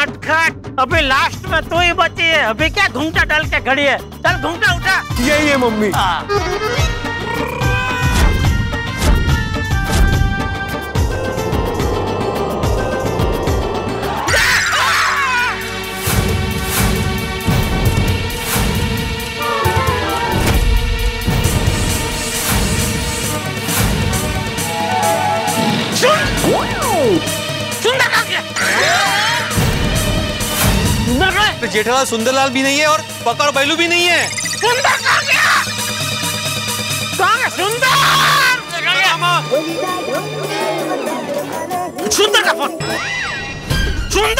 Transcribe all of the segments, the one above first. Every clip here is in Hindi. नटखट, अभी लास्ट में तू ही बची है। अभी क्या घूंघटा डाल के खड़ी है, चल घूंघटा उठा। यही है मम्मी। जेठालाल सुंदरलाल भी नहीं है और पकड़ बैलू भी नहीं है। सुंदर कहाँ गया? सुंदर का फोन। सुंदर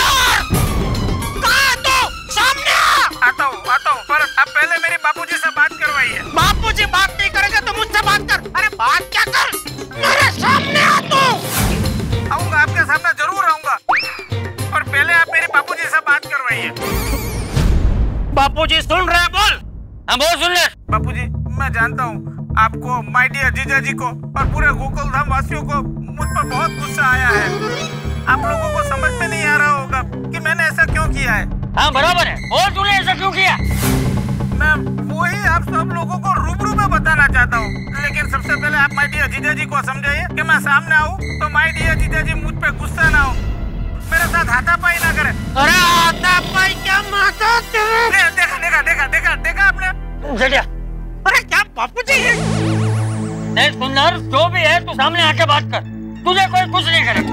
कहाँ तू? सामने आ। आता हूँ पर अब पहले मेरे बापूजी से बात करवाई है। बापूजी बात नहीं करेगा तो मुझसे बात कर। अरे बात क्या कर, मेरे सामने आ तू। आऊंगा, आपके सामने जरूर आऊंगा, और पहले आप मेरे बापूजी से बात करवाई है। बापूजी सुन रहे हैं, बोल। हाँ बोल, सुन ले। बापूजी मैं जानता हूँ आपको, माय डियर जीजा जी को और पूरे गोकुलधाम वासियों को मुझ पर बहुत गुस्सा आया है। आप लोगों को समझ में नहीं आ रहा होगा कि मैंने ऐसा क्यों किया है। हाँ बराबर है, और तूने ऐसा क्यों किया? मैं वही आप सब लोगों को रूबरू में बताना चाहता हूँ, लेकिन सबसे पहले आप माय डियर जीजा जी को समझाइए कि मैं सामने आऊँ तो माय डियर जीजा जी मुझ पर गुस्सा ना हो, मेरे साथ हाथापाई ना करे। अरे हाथापाई क्या माता तेरे? देखा देखा देखा देखा देखा आपने। अरे क्या बापूजी है? नहीं सुंदर, जो भी है तू सामने आके बात कर, तुझे कोई कुछ नहीं करेगा।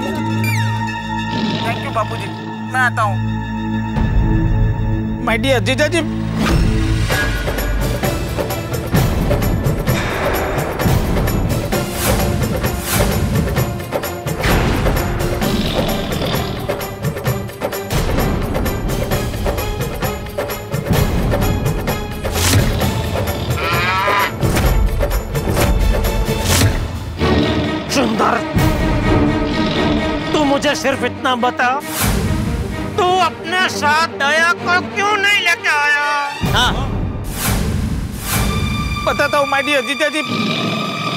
थैंक यू बापूजी, मैं आता हूँ। माय डियर जीजा जी। मुझे सिर्फ इतना बता, तू अपने साथ दया को क्यों नहीं लेके आया? हाँ बताता हूँ माय डियर जीजा जी,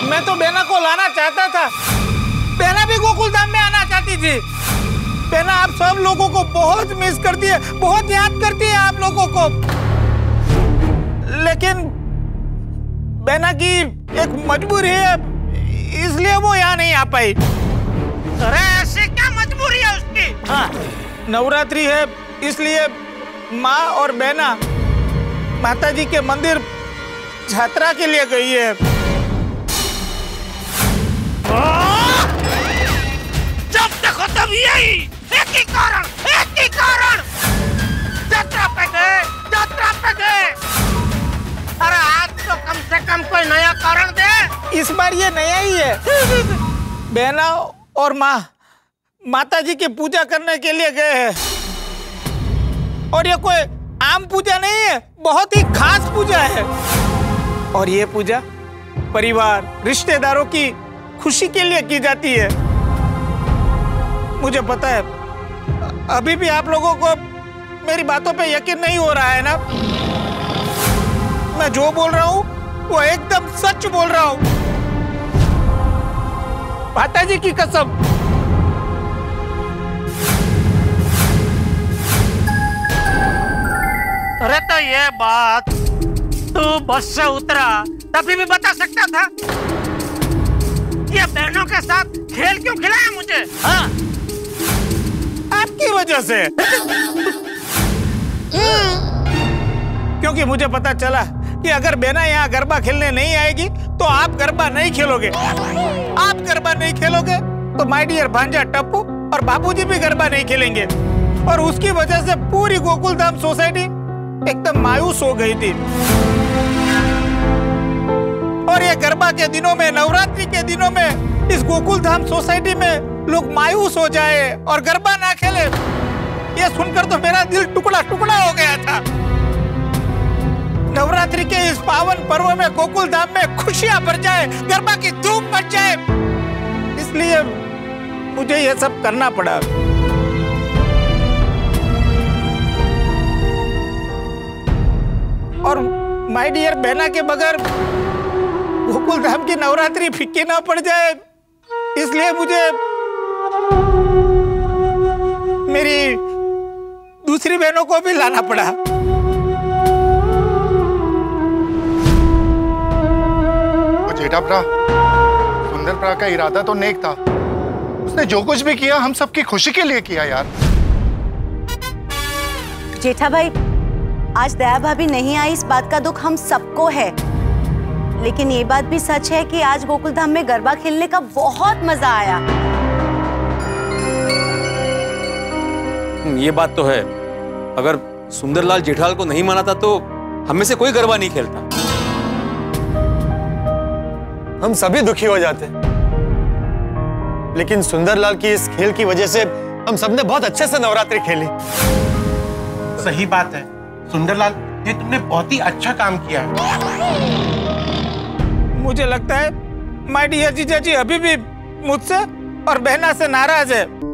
मैं तो बेना को लाना चाहता था। बेना भी गोकुलधाम में आना चाहती थी। बेना आप सब लोगों को बहुत मिस करती है, बहुत याद करती है आप लोगों को, लेकिन बेना की एक मजबूरी है, इसलिए वो यहाँ नहीं आ पाई। अरे ऐसी क्या मजबूरी है उसकी? हाँ नवरात्रि है, इसलिए माँ और बहना माताजी के मंदिर यात्रा के लिए गई है। जब देखो तब यही एक ही कारण यात्रा पे गए। अरे आज तो कम से कम कोई नया कारण दे। इस बार ये नया ही है। बहना और माताजी की पूजा करने के लिए गए हैं, और ये कोई आम पूजा नहीं है, बहुत ही खास पूजा है। और ये पूजा परिवार रिश्तेदारों की खुशी के लिए की जाती है। मुझे पता है अभी भी आप लोगों को मेरी बातों पे यकीन नहीं हो रहा है ना। मैं जो बोल रहा हूँ वो एकदम सच बोल रहा हूँ, माताजी की कसम। अरे तो ये बात तू बस से उतरा तभी भी बता सकता था। ये बहनों के साथ खेल क्यों खिलाया मुझे? हाँ आपकी वजह से। क्योंकि मुझे पता चला कि अगर बेना यहाँ गरबा खेलने नहीं आएगी तो आप गरबा नहीं खेलोगे। आप गरबा नहीं खेलोगे तो माय डियर भांजा टप्पू और बापूजी भी गरबा नहीं खेलेंगे, और उसकी वजह से पूरी गोकुलधाम सोसाइटी एकदम मायूस हो गई थी। और ये गरबा के दिनों में, नवरात्रि के दिनों में इस गोकुलधाम सोसाइटी में लोग मायूस हो जाए और गरबा ना खेले, ये सुनकर तो मेरा दिल टुकड़ा टुकड़ा हो गया था। नवरात्रि के इस पावन पर्व में गोकुलधाम में खुशियां भर जाए, गरबा की धूम मच जाए, इसलिए मुझे ये सब करना पड़ा। और माय डियर बहना के बगैर गोकुलधाम की नवरात्रि फीकी ना पड़ जाए, इसलिए मुझे मेरी दूसरी बहनों को भी लाना पड़ा। जेठाप्रा, सुंदरप्रा का इरादा तो नेक था, उसने जो कुछ भी किया हम सबकी खुशी के लिए किया यार। जेठा भाई, आज दया भाभी नहीं आई, इस बात का दुख हम सबको है, लेकिन ये बात भी सच है कि आज गोकुलधाम में गरबा खेलने का बहुत मजा आया। ये बात तो है, अगर सुंदरलाल जेठालाल को नहीं माना था तो हम में से कोई गरबा नहीं खेलता। हम सभी दुखी हो जाते, लेकिन सुंदरलाल की इस खेल की वजह से हम सबने बहुत अच्छे से नवरात्रि खेली। सही बात है सुंदरलाल, ये तुमने बहुत ही अच्छा काम किया है। मुझे लगता है माय डियर जीजा जी अभी भी मुझसे और बहना से नाराज है।